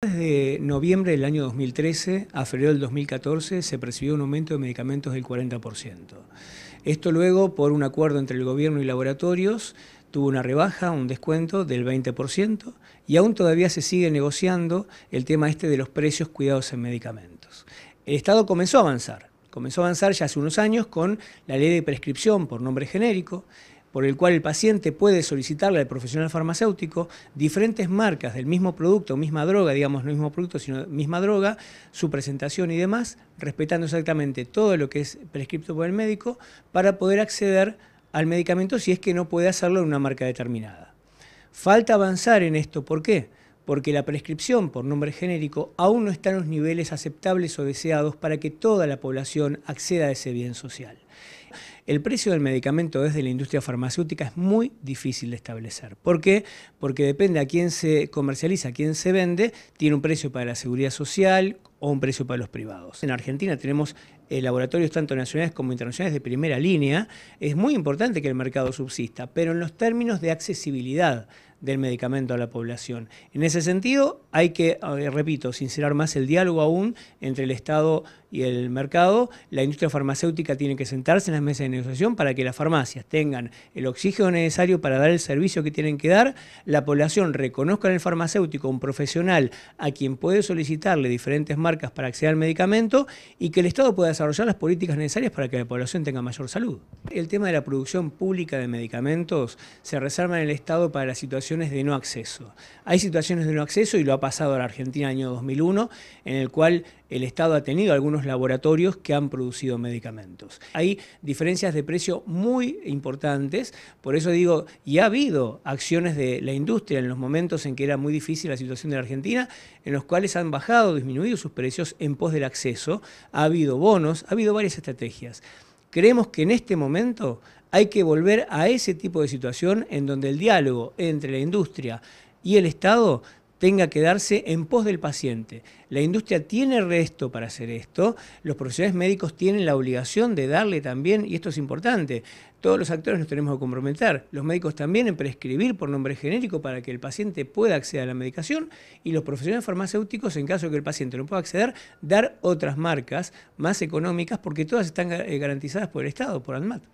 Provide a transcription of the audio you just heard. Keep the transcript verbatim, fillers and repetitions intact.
Desde noviembre del año dos mil trece a febrero del dos mil catorce se percibió un aumento de medicamentos del cuarenta por ciento. Esto luego, por un acuerdo entre el gobierno y laboratorios, tuvo una rebaja, un descuento del veinte por ciento, y aún todavía se sigue negociando el tema este de los precios cuidados en medicamentos. El Estado comenzó a avanzar, comenzó a avanzar ya hace unos años con la ley de prescripción por nombre genérico, por el cual el paciente puede solicitarle al profesional farmacéutico diferentes marcas del mismo producto, misma droga, digamos, no mismo producto, sino misma droga, su presentación y demás, respetando exactamente todo lo que es prescripto por el médico, para poder acceder al medicamento si es que no puede hacerlo en una marca determinada. Falta avanzar en esto, ¿por qué? Porque la prescripción por nombre genérico aún no está en los niveles aceptables o deseados para que toda la población acceda a ese bien social. El precio del medicamento desde la industria farmacéutica es muy difícil de establecer. ¿Por qué? Porque depende a quién se comercializa, a quién se vende, tiene un precio para la seguridad social o un precio para los privados. En Argentina tenemos eh, laboratorios tanto nacionales como internacionales de primera línea. Es muy importante que el mercado subsista, pero en los términos de accesibilidad del medicamento a la población. En ese sentido hay que, eh, repito, sincerar más el diálogo aún entre el Estado y el mercado. La industria farmacéutica tiene que sentarse en las mesas de negociación para que las farmacias tengan el oxígeno necesario para dar el servicio que tienen que dar, la población reconozca en el farmacéutico un profesional a quien puede solicitarle diferentes marcas marcas para acceder al medicamento y que el Estado pueda desarrollar las políticas necesarias para que la población tenga mayor salud. El tema de la producción pública de medicamentos se reserva en el Estado para las situaciones de no acceso. Hay situaciones de no acceso y lo ha pasado a la Argentina en el año dos mil uno, en el cual el Estado ha tenido algunos laboratorios que han producido medicamentos. Hay diferencias de precio muy importantes, por eso digo, y ha habido acciones de la industria en los momentos en que era muy difícil la situación de la Argentina, en los cuales han bajado, disminuido sus precios en pos del acceso, ha habido bonos, ha habido varias estrategias. Creemos que en este momento hay que volver a ese tipo de situación en donde el diálogo entre la industria y el Estado tenga que darse en pos del paciente. La industria tiene resto para hacer esto, los profesionales médicos tienen la obligación de darle también, y esto es importante, todos los actores nos tenemos que comprometer, los médicos también en prescribir por nombre genérico para que el paciente pueda acceder a la medicación y los profesionales farmacéuticos, en caso de que el paciente no pueda acceder, dar otras marcas más económicas porque todas están garantizadas por el Estado, por ANMAT.